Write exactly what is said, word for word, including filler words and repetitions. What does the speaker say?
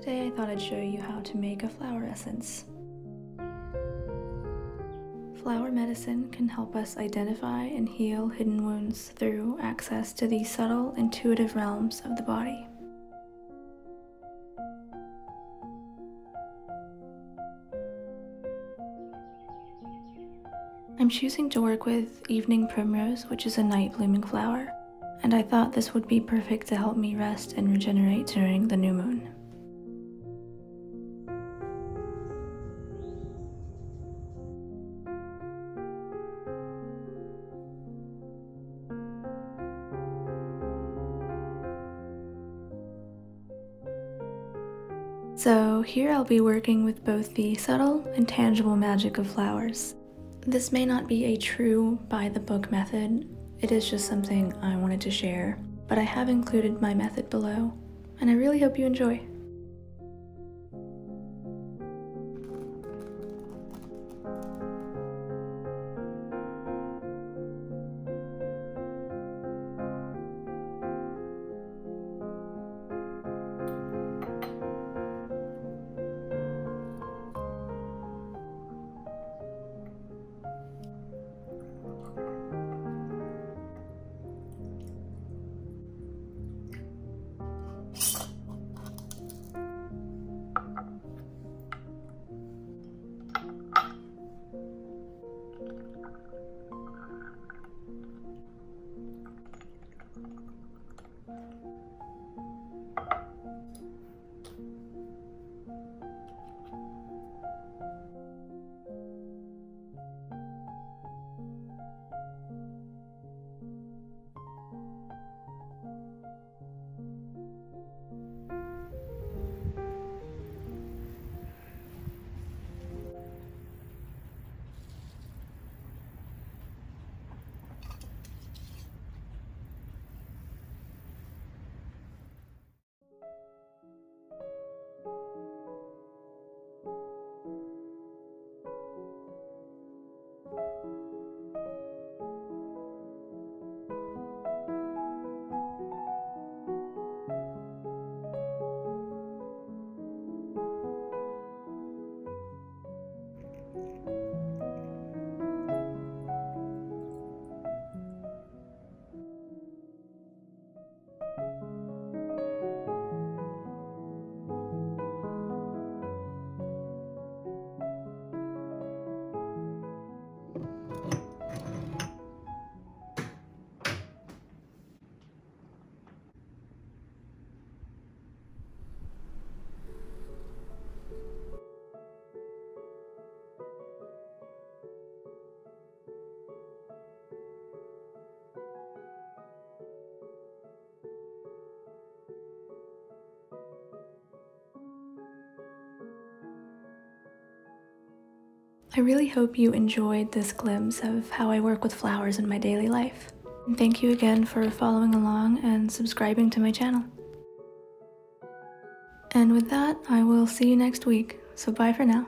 Today I thought I'd show you how to make a flower essence. Flower medicine can help us identify and heal hidden wounds through access to these subtle, intuitive realms of the body. I'm choosing to work with Evening Primrose, which is a night blooming flower, and I thought this would be perfect to help me rest and regenerate during the new moon. So here I'll be working with both the subtle and tangible magic of flowers. This may not be a true by-the-book method, it is just something I wanted to share, but I have included my method below, and I really hope you enjoy. I really hope you enjoyed this glimpse of how I work with flowers in my daily life. And thank you again for following along and subscribing to my channel. And with that, I will see you next week, so bye for now.